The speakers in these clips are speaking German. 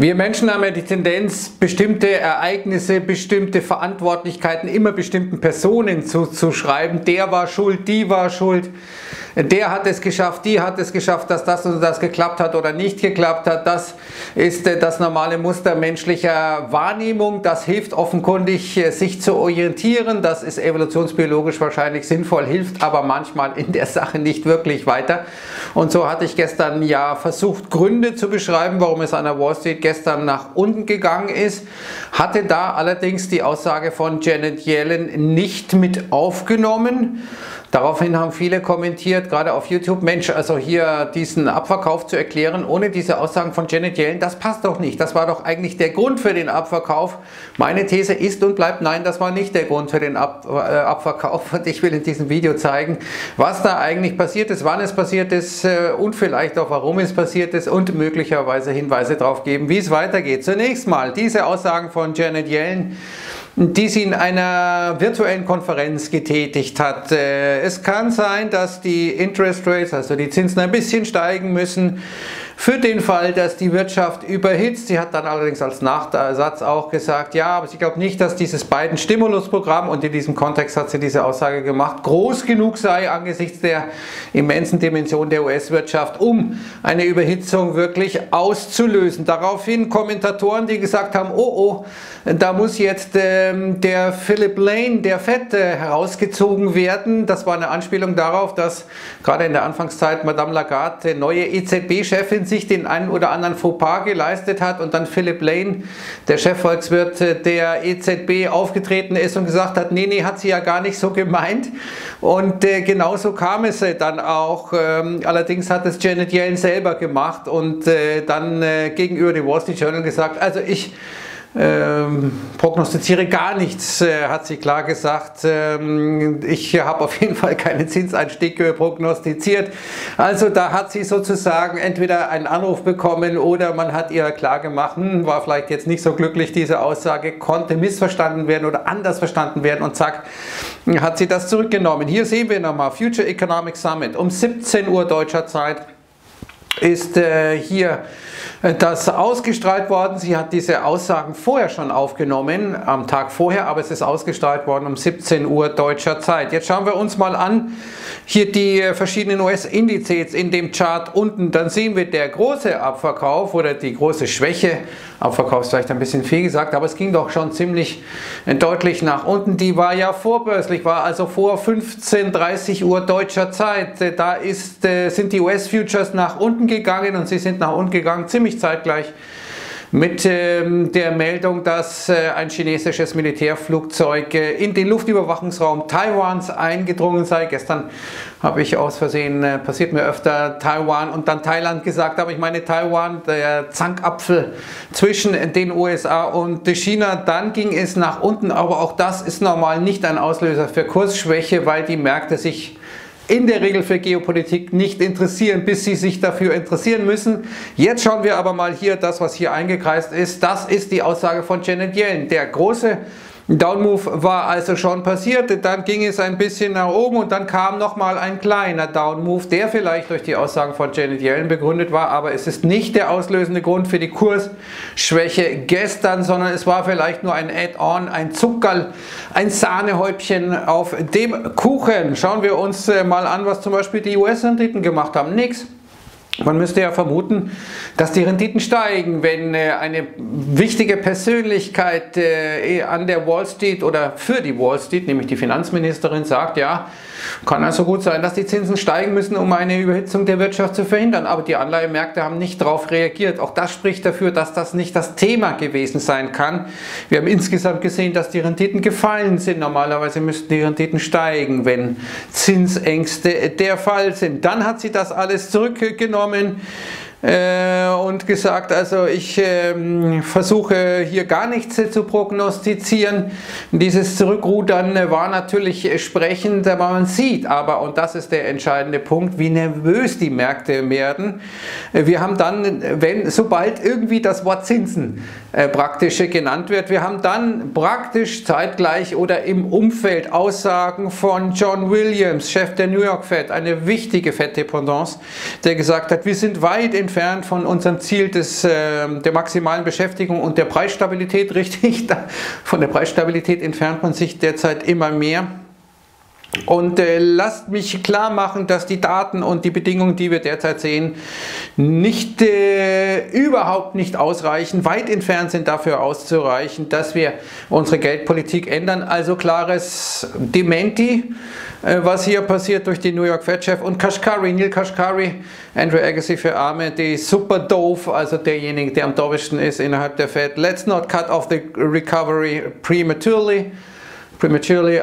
Wir Menschen haben ja die Tendenz, bestimmte Ereignisse, bestimmte Verantwortlichkeiten immer bestimmten Personen zuzuschreiben. Der war schuld, die war schuld, der hat es geschafft, die hat es geschafft, dass das und das geklappt hat oder nicht geklappt hat. Das ist das normale Muster menschlicher Wahrnehmung. Das hilft offenkundig, sich zu orientieren. Das ist evolutionsbiologisch wahrscheinlich sinnvoll, hilft aber manchmal in der Sache nicht wirklich weiter. Und so hatte ich gestern ja versucht, Gründe zu beschreiben, warum es an der Wall Street gestern nach unten gegangen ist, hatte da allerdings die Aussage von Janet Yellen nicht mit aufgenommen. Daraufhin haben viele kommentiert, gerade auf YouTube, Mensch, also hier diesen Abverkauf zu erklären, ohne diese Aussagen von Janet Yellen, das passt doch nicht. Das war doch eigentlich der Grund für den Abverkauf. Meine These ist und bleibt, nein, das war nicht der Grund für den Abverkauf. Und ich will in diesem Video zeigen, was da eigentlich passiert ist, wann es passiert ist und vielleicht auch warum es passiert ist und möglicherweise Hinweise darauf geben, wie es weitergeht. Zunächst mal diese Aussagen von Janet Yellen, die sie in einer virtuellen Konferenz getätigt hat. Es kann sein, dass die Interest Rates, also die Zinsen, ein bisschen steigen müssen für den Fall, dass die Wirtschaft überhitzt. Sie hat dann allerdings als Nachsatz auch gesagt, ja, aber ich glaube nicht, dass dieses Biden-Stimulusprogramm, und in diesem Kontext hat sie diese Aussage gemacht, groß genug sei angesichts der immensen Dimension der US-Wirtschaft, um eine Überhitzung wirklich auszulösen. Daraufhin Kommentatoren, die gesagt haben, oh, oh, da muss jetzt der Philip Lane, der Fed, herausgezogen werden. Das war eine Anspielung darauf, dass gerade in der Anfangszeit Madame Lagarde, neue EZB-Chefin, sich den einen oder anderen Fauxpas geleistet hat und dann Philip Lane, der Chefvolkswirt der EZB, aufgetreten ist und gesagt hat, nee, hat sie ja gar nicht so gemeint. Und genauso kam es dann auch. Allerdings hat es Janet Yellen selber gemacht und dann gegenüber dem Wall Street Journal gesagt, also ich prognostiziere gar nichts, hat sie klar gesagt. Ich habe auf jeden Fall keine Zinseinstiege prognostiziert. Also da hat sie sozusagen entweder einen Anruf bekommen oder man hat ihr klar gemacht, war vielleicht jetzt nicht so glücklich, diese Aussage konnte missverstanden werden oder anders verstanden werden, und zack, hat sie das zurückgenommen. Hier sehen wir nochmal Future Economic Summit um 17 Uhr deutscher Zeit. Ist hier das ausgestrahlt worden. Sie hat diese Aussagen vorher schon aufgenommen, am Tag vorher, aber es ist ausgestrahlt worden um 17 Uhr deutscher Zeit. Jetzt schauen wir uns mal an, hier die verschiedenen US-Indizes in dem Chart unten. Dann sehen wir, der große Abverkauf oder die große Schwäche, Abverkauf ist vielleicht ein bisschen viel gesagt, aber es ging doch schon ziemlich deutlich nach unten. Die war ja vorbörslich, war also vor 15:30 Uhr deutscher Zeit. Da sind die US-Futures nach unten gegangen und sie sind nach unten gegangen, ziemlich zeitgleich mit der Meldung, dass ein chinesisches Militärflugzeug in den Luftüberwachungsraum Taiwans eingedrungen sei. Gestern habe ich aus Versehen, passiert mir öfter, Taiwan und dann Thailand gesagt, aber ich meine Taiwan, der Zankapfel zwischen den USA und China. Dann ging es nach unten, aber auch das ist normal nicht ein Auslöser für Kursschwäche, weil die Märkte sich in der Regel für Geopolitik nicht interessieren, bis sie sich dafür interessieren müssen. Jetzt schauen wir aber mal hier, das, was hier eingekreist ist, das ist die Aussage von Janet Yellen. Der große Downmove war also schon passiert, dann ging es ein bisschen nach oben und dann kam nochmal ein kleiner Downmove, der vielleicht durch die Aussagen von Janet Yellen begründet war, aber es ist nicht der auslösende Grund für die Kursschwäche gestern, sondern es war vielleicht nur ein Add-on, ein Zuckerl, ein Sahnehäubchen auf dem Kuchen. Schauen wir uns mal an, was zum Beispiel die US-Renditen gemacht haben. Nix. Man müsste ja vermuten, dass die Renditen steigen, wenn eine wichtige Persönlichkeit an der Wall Street oder für die Wall Street, nämlich die Finanzministerin, sagt, ja, kann also gut sein, dass die Zinsen steigen müssen, um eine Überhitzung der Wirtschaft zu verhindern. Aber die Anleihemärkte haben nicht darauf reagiert. Auch das spricht dafür, dass das nicht das Thema gewesen sein kann. Wir haben insgesamt gesehen, dass die Renditen gefallen sind. Normalerweise müssten die Renditen steigen, wenn Zinsängste der Fall sind. Dann hat sie das alles zurückgenommen und gesagt, also ich versuche hier gar nichts zu prognostizieren. Dieses Zurückrudern war natürlich sprechend, aber man sieht aber, und das ist der entscheidende Punkt, wie nervös die Märkte werden. Wir haben dann, sobald irgendwie das Wort Zinsen praktisch genannt wird, wir haben dann praktisch zeitgleich oder im Umfeld Aussagen von John Williams, Chef der New York Fed, eine wichtige Fed-Dependance, der gesagt hat, wir sind weit in entfernt von unserem Ziel der maximalen Beschäftigung und der Preisstabilität, richtig? Von der Preisstabilität entfernt man sich derzeit immer mehr. Und lasst mich klar machen, dass die Daten und die Bedingungen, die wir derzeit sehen, nicht, überhaupt nicht ausreichen, weit entfernt sind dafür auszureichen, dass wir unsere Geldpolitik ändern. Also klares Dementi, was hier passiert durch die New York Fed-Chef und Kashkari, Neil Kashkari, Andrew Agassi für Arme, die super doof, also derjenige, der am doofsten ist innerhalb der Fed. Let's not cut off the recovery prematurely.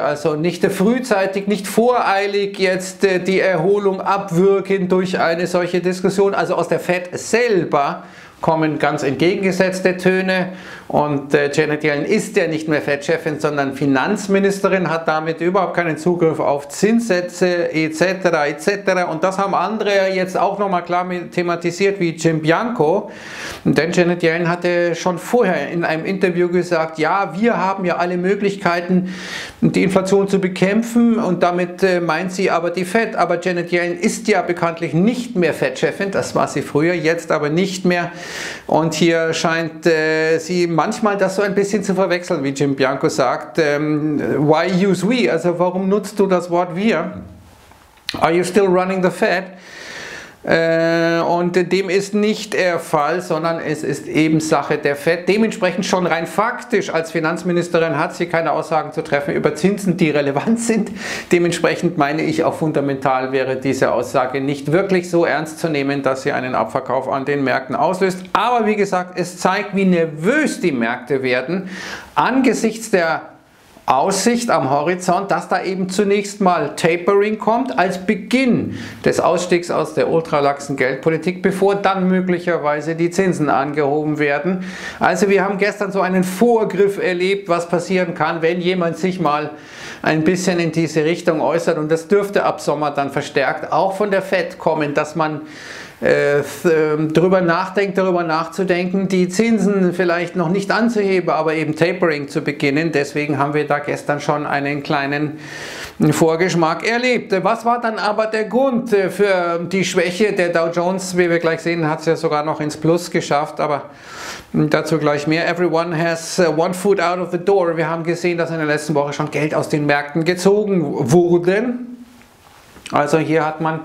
Also nicht frühzeitig, nicht voreilig jetzt die Erholung abwürgen durch eine solche Diskussion. Also aus der Fed selber kommen ganz entgegengesetzte Töne und Janet Yellen ist ja nicht mehr Fed-Chefin, sondern Finanzministerin, hat damit überhaupt keinen Zugriff auf Zinssätze etc. etc. Und das haben andere jetzt auch nochmal klar thematisiert, wie Jim Bianco, denn Janet Yellen hatte schon vorher in einem Interview gesagt, ja, wir haben ja alle Möglichkeiten, die Inflation zu bekämpfen, und damit meint sie aber die Fed. Aber Janet Yellen ist ja bekanntlich nicht mehr Fed-Chefin, das war sie früher, jetzt aber nicht mehr. Und hier scheint sie manchmal das so ein bisschen zu verwechseln, wie Jim Bianco sagt, why use we, also warum nutzt du das Wort wir? Are you still running the Fed? Und dem ist nicht der Fall, sondern es ist eben Sache der Fed. Dementsprechend schon rein faktisch als Finanzministerin hat sie keine Aussagen zu treffen über Zinsen, die relevant sind. Dementsprechend meine ich, auch fundamental wäre diese Aussage nicht wirklich so ernst zu nehmen, dass sie einen Abverkauf an den Märkten auslöst. Aber wie gesagt, es zeigt, wie nervös die Märkte werden angesichts der Aussicht am Horizont, dass da eben zunächst mal Tapering kommt als Beginn des Ausstiegs aus der ultralaxen Geldpolitik, bevor dann möglicherweise die Zinsen angehoben werden. Also wir haben gestern so einen Vorgriff erlebt, was passieren kann, wenn jemand sich mal ein bisschen in diese Richtung äußert, und das dürfte ab Sommer dann verstärkt auch von der Fed kommen, dass man darüber nachzudenken, die Zinsen vielleicht noch nicht anzuheben, aber eben Tapering zu beginnen. Deswegen haben wir da gestern schon einen kleinen Vorgeschmack erlebt. Was war dann aber der Grund für die Schwäche der Dow Jones? Wie wir gleich sehen, hat es ja sogar noch ins Plus geschafft, aber dazu gleich mehr. Everyone has one foot out of the door. Wir haben gesehen, dass in der letzten Woche schon Geld aus den Märkten gezogen wurde. Also hier hat man,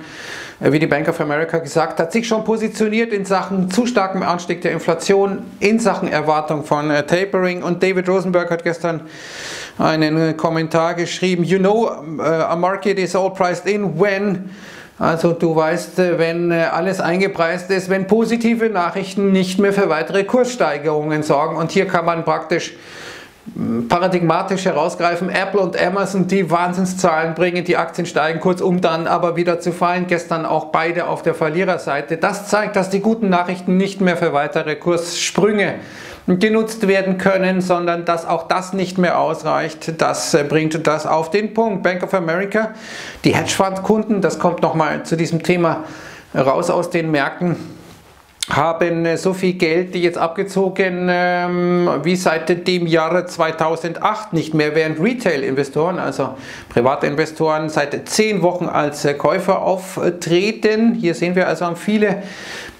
wie die Bank of America gesagt hat, sich schon positioniert in Sachen zu starkem Anstieg der Inflation, in Sachen Erwartung von Tapering. Und David Rosenberg hat gestern einen Kommentar geschrieben, you know, a market is all priced in when... Also du weißt, wenn alles eingepreist ist, wenn positive Nachrichten nicht mehr für weitere Kurssteigerungen sorgen. Und hier kann man praktisch paradigmatisch herausgreifen, Apple und Amazon, die Wahnsinnszahlen bringen, die Aktien steigen, kurzum dann aber wieder zu fallen, gestern auch beide auf der Verliererseite. Das zeigt, dass die guten Nachrichten nicht mehr für weitere Kurssprünge genutzt werden können, sondern dass auch das nicht mehr ausreicht. Das bringt das auf den Punkt. Bank of America, die Hedgefondskunden, das kommt nochmal zu diesem Thema raus aus den Märkten, haben so viel Geld jetzt abgezogen wie seit dem Jahre 2008 nicht mehr, während Retail-Investoren, also Privatinvestoren, seit 10 Wochen als Käufer auftreten. Hier sehen wir also, haben viele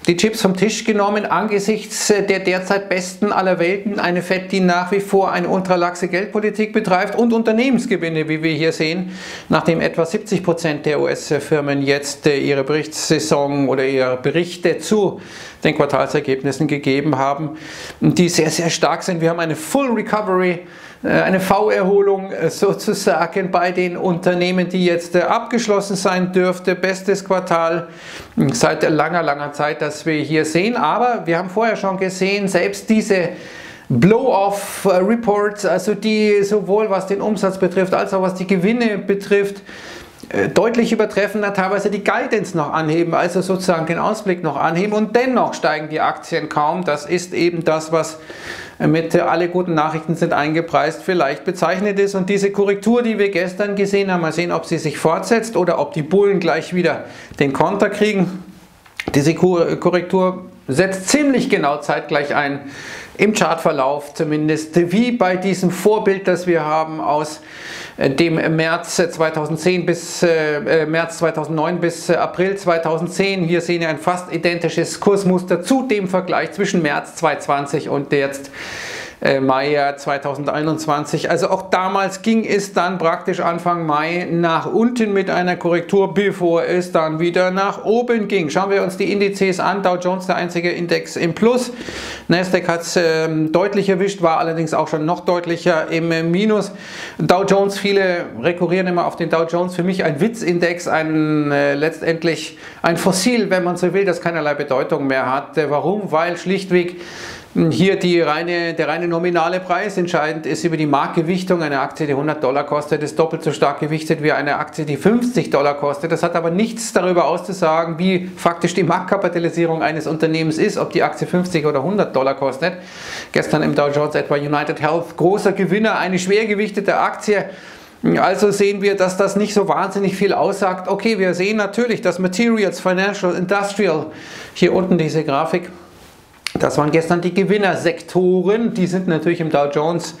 die Chips vom Tisch genommen angesichts der derzeit besten aller Welten, eine Fed, die nach wie vor eine ultralaxe Geldpolitik betreibt, und Unternehmensgewinne, wie wir hier sehen, nachdem etwa 70% der US-Firmen jetzt ihre Berichtssaison oder ihre Berichte zu den Quartalsergebnissen gegeben haben, die sehr, sehr stark sind. Wir haben eine Full Recovery, eine V-Erholung sozusagen bei den Unternehmen, die jetzt abgeschlossen sein dürfte. Bestes Quartal seit langer, langer Zeit, das wir hier sehen. Aber wir haben vorher schon gesehen, selbst diese Blow-Off-Reports, also die sowohl was den Umsatz betrifft, als auch was die Gewinne betrifft, deutlich übertreffen, teilweise die Guidance noch anheben, also sozusagen den Ausblick noch anheben, und dennoch steigen die Aktien kaum. Das ist eben das, was mit alle guten Nachrichten sind eingepreist vielleicht bezeichnet ist, und diese Korrektur, die wir gestern gesehen haben, mal sehen, ob sie sich fortsetzt oder ob die Bullen gleich wieder den Konter kriegen. Diese Korrektur setzt ziemlich genau zeitgleich ein im Chartverlauf, zumindest wie bei diesem Vorbild, das wir haben aus dem März 2010 bis März 2009 bis April 2010. Hier sehen wir ein fast identisches Kursmuster zu dem Vergleich zwischen März 2020 und jetzt Mai 2021. Also auch damals ging es dann praktisch Anfang Mai nach unten mit einer Korrektur, bevor es dann wieder nach oben ging. Schauen wir uns die Indizes an. Dow Jones, der einzige Index im Plus. Nasdaq hat es deutlich erwischt, war allerdings auch schon noch deutlicher im Minus. Dow Jones, viele rekurrieren immer auf den Dow Jones. Für mich ein Witzindex, letztendlich ein Fossil, wenn man so will, das keinerlei Bedeutung mehr hat. Warum? Weil schlichtweg hier der reine nominale Preis entscheidend ist über die Marktgewichtung. Eine Aktie, die $100 kostet, ist doppelt so stark gewichtet wie eine Aktie, die $50 kostet. Das hat aber nichts darüber auszusagen, wie faktisch die Marktkapitalisierung eines Unternehmens ist, ob die Aktie $50 oder $100 kostet. Gestern im Dow Jones etwa United Health, großer Gewinner, eine schwer gewichtete Aktie. Also sehen wir, dass das nicht so wahnsinnig viel aussagt. Okay, wir sehen natürlich, dass Materials, Financial, Industrial, hier unten diese Grafik, das waren gestern die Gewinnersektoren, die sind natürlich im Dow Jones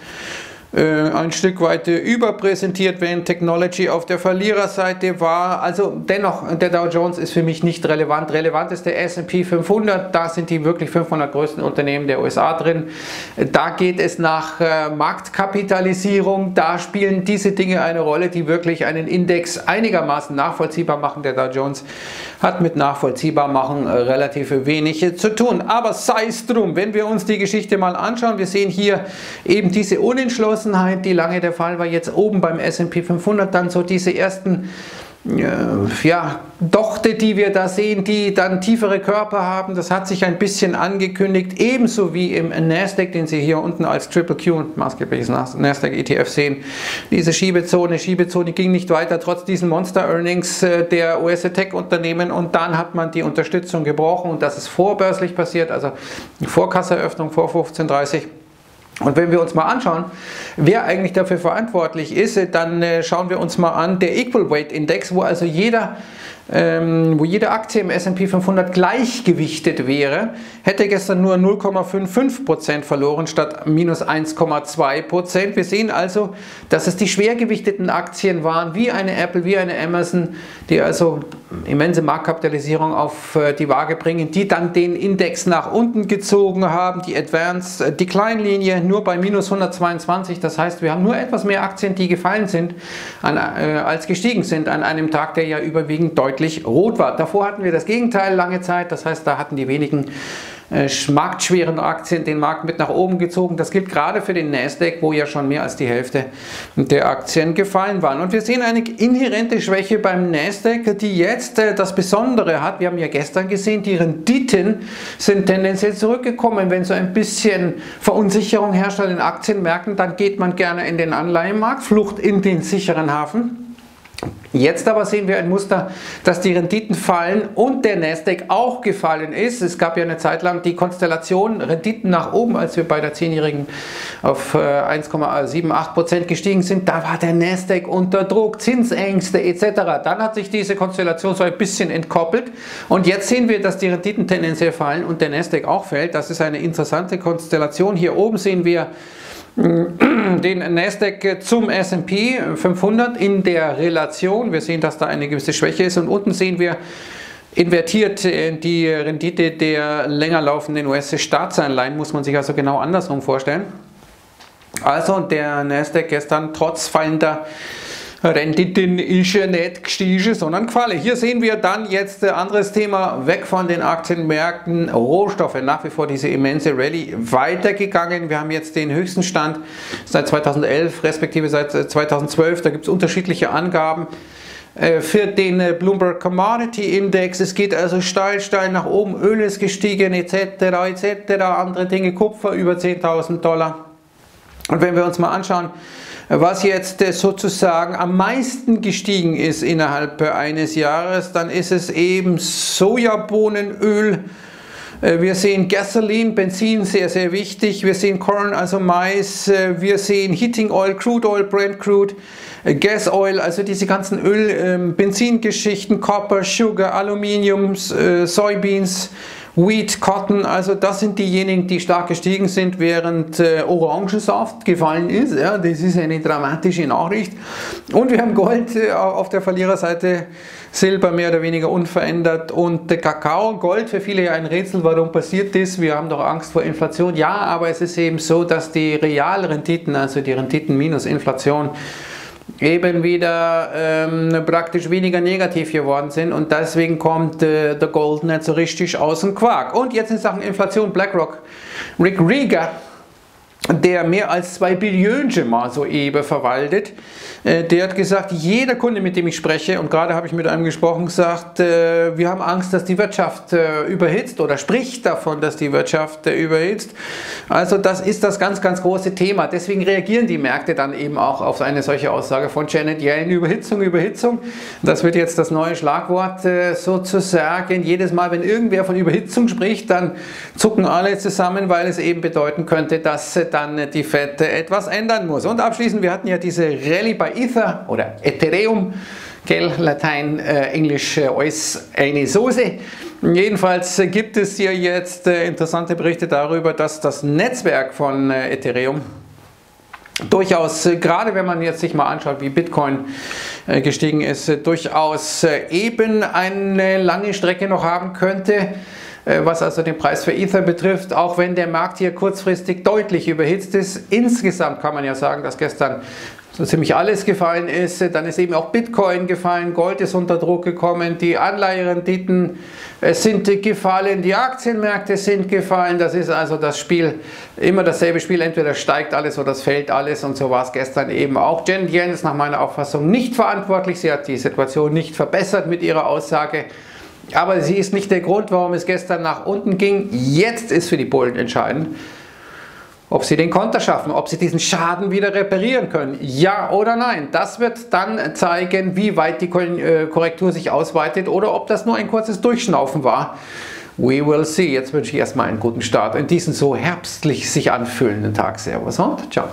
ein Stück weit überpräsentiert, während Technology auf der Verliererseite war. Also dennoch, der Dow Jones ist für mich nicht relevant. Relevant ist der S&P 500, da sind die wirklich 500 größten Unternehmen der USA drin. Da geht es nach Marktkapitalisierung, da spielen diese Dinge eine Rolle, die wirklich einen Index einigermaßen nachvollziehbar machen. Der Dow Jones hat mit nachvollziehbar machen relativ wenig zu tun. Aber sei es drum, wenn wir uns die Geschichte mal anschauen, wir sehen hier eben diese Unentschlossenheit, die lange der Fall war, jetzt oben beim S&P 500 dann so diese ersten Dochte, die wir da sehen, die dann tiefere Körper haben. Das hat sich ein bisschen angekündigt, ebenso wie im Nasdaq, den Sie hier unten als Triple Q und maßgebliches Nasdaq ETF sehen. Diese Schiebezone ging nicht weiter, trotz diesen Monster-Earnings der US-Tech-Unternehmen, und dann hat man die Unterstützung gebrochen, und das ist vorbörslich passiert, also die Vorkasseeröffnung vor 15:30 Uhr. Und wenn wir uns mal anschauen, wer eigentlich dafür verantwortlich ist, dann schauen wir uns mal an, der Equal Weight Index, wo also jede Aktie im S&P 500 gleichgewichtet wäre, hätte gestern nur 0,55% verloren statt minus 1,2%. Wir sehen also, dass es die schwergewichteten Aktien waren, wie eine Apple, wie eine Amazon, die also immense Marktkapitalisierung auf die Waage bringen, die dann den Index nach unten gezogen haben, die Advanced, die Kleinlinie nur bei minus 122. Das heißt, wir haben nur etwas mehr Aktien, die gefallen sind, als gestiegen sind an einem Tag, der ja überwiegend deutlich rot war. Davor hatten wir das Gegenteil lange Zeit, das heißt, da hatten die wenigen marktschweren Aktien den Markt mit nach oben gezogen. Das gilt gerade für den Nasdaq, wo ja schon mehr als die Hälfte der Aktien gefallen waren. Und wir sehen eine inhärente Schwäche beim Nasdaq, die jetzt das Besondere hat. Wir haben ja gestern gesehen, die Renditen sind tendenziell zurückgekommen. Wenn so ein bisschen Verunsicherung herrscht an den Aktienmärkten, dann geht man gerne in den Anleihenmarkt, Flucht in den sicheren Hafen. Jetzt aber sehen wir ein Muster, dass die Renditen fallen und der Nasdaq auch gefallen ist. Es gab ja eine Zeit lang die Konstellation Renditen nach oben, als wir bei der 10-Jährigen auf 1,78% gestiegen sind. Da war der Nasdaq unter Druck, Zinsängste etc. Dann hat sich diese Konstellation so ein bisschen entkoppelt. Und jetzt sehen wir, dass die Renditen tendenziell fallen und der Nasdaq auch fällt. Das ist eine interessante Konstellation. Hier oben sehen wir den Nasdaq zum S&P 500 in der Relation. Wir sehen, dass da eine gewisse Schwäche ist, und unten sehen wir invertiert die Rendite der länger laufenden US-Staatsanleihen, muss man sich also genau andersrum vorstellen. Also der Nasdaq gestern trotz fallender Renditen ist nicht gestiegen, sondern gefallen. Hier sehen wir dann jetzt anderes Thema, weg von den Aktienmärkten, Rohstoffe. Nach wie vor diese immense Rallye weitergegangen. Wir haben jetzt den höchsten Stand seit 2011, respektive seit 2012. Da gibt es unterschiedliche Angaben für den Bloomberg Commodity Index. Es geht also steil nach oben. Öl ist gestiegen etc. etc. Andere Dinge, Kupfer über $10.000. Und wenn wir uns mal anschauen, was jetzt sozusagen am meisten gestiegen ist innerhalb eines Jahres, dann ist es eben Sojabohnenöl. Wir sehen Gasoline, Benzin, sehr, sehr wichtig. Wir sehen Corn, also Mais. Wir sehen Heating Oil, Crude Oil, Brent Crude, Gas Oil, also diese ganzen Öl-Benzingeschichten, Copper, Sugar, Aluminium, Soybeans, Wheat, Cotton, also das sind diejenigen, die stark gestiegen sind, während Orangensaft gefallen ist. Ja, das ist eine dramatische Nachricht. Und wir haben Gold auf der Verliererseite, Silber mehr oder weniger unverändert und Kakao. Gold für viele ja ein Rätsel, warum passiert das? Wir haben doch Angst vor Inflation. Ja, aber es ist eben so, dass die Realrenditen, also die Renditen minus Inflation, eben wieder praktisch weniger negativ geworden sind und deswegen kommt der Gold nicht so richtig aus dem Quark. Und jetzt in Sachen Inflation, BlackRock, Rick Rieger, der mehr als 2 Billionen mal so eben verwaltet, der hat gesagt, jeder Kunde, mit dem ich spreche, und gerade habe ich mit einem gesprochen, sagt, wir haben Angst, dass die Wirtschaft überhitzt oder spricht davon, dass die Wirtschaft überhitzt. Also das ist das ganz, ganz große Thema. Deswegen reagieren die Märkte dann eben auch auf eine solche Aussage von Janet Yellen, Überhitzung, Überhitzung. Das wird jetzt das neue Schlagwort sozusagen. Jedes Mal, wenn irgendwer von Überhitzung spricht, dann zucken alle zusammen, weil es eben bedeuten könnte, dass dann die Fed etwas ändern muss. Und abschließend, wir hatten ja diese Rallye bei Ether oder Ethereum, gell, Latein, Englisch, alles eine Soße. Jedenfalls gibt es hier jetzt interessante Berichte darüber, dass das Netzwerk von Ethereum durchaus, gerade wenn man jetzt sich mal anschaut, wie Bitcoin gestiegen ist, durchaus eben eine lange Strecke noch haben könnte, was also den Preis für Ether betrifft, auch wenn der Markt hier kurzfristig deutlich überhitzt ist. Insgesamt kann man ja sagen, dass gestern so ziemlich alles gefallen ist, dann ist eben auch Bitcoin gefallen, Gold ist unter Druck gekommen, die Anleiherenditen sind gefallen, die Aktienmärkte sind gefallen, das ist also das Spiel, immer dasselbe Spiel, entweder steigt alles oder es fällt alles und so war es gestern eben auch. Janet Yellen ist nach meiner Auffassung nicht verantwortlich, sie hat die Situation nicht verbessert mit ihrer Aussage, aber sie ist nicht der Grund, warum es gestern nach unten ging. Jetzt ist für die Bullen entscheidend, ob sie den Konter schaffen, ob sie diesen Schaden wieder reparieren können, ja oder nein. Das wird dann zeigen, wie weit die Korrektur sich ausweitet oder ob das nur ein kurzes Durchschnaufen war. We will see. Jetzt wünsche ich erstmal einen guten Start in diesen so herbstlich sich anfühlenden Tag. Servus und ciao.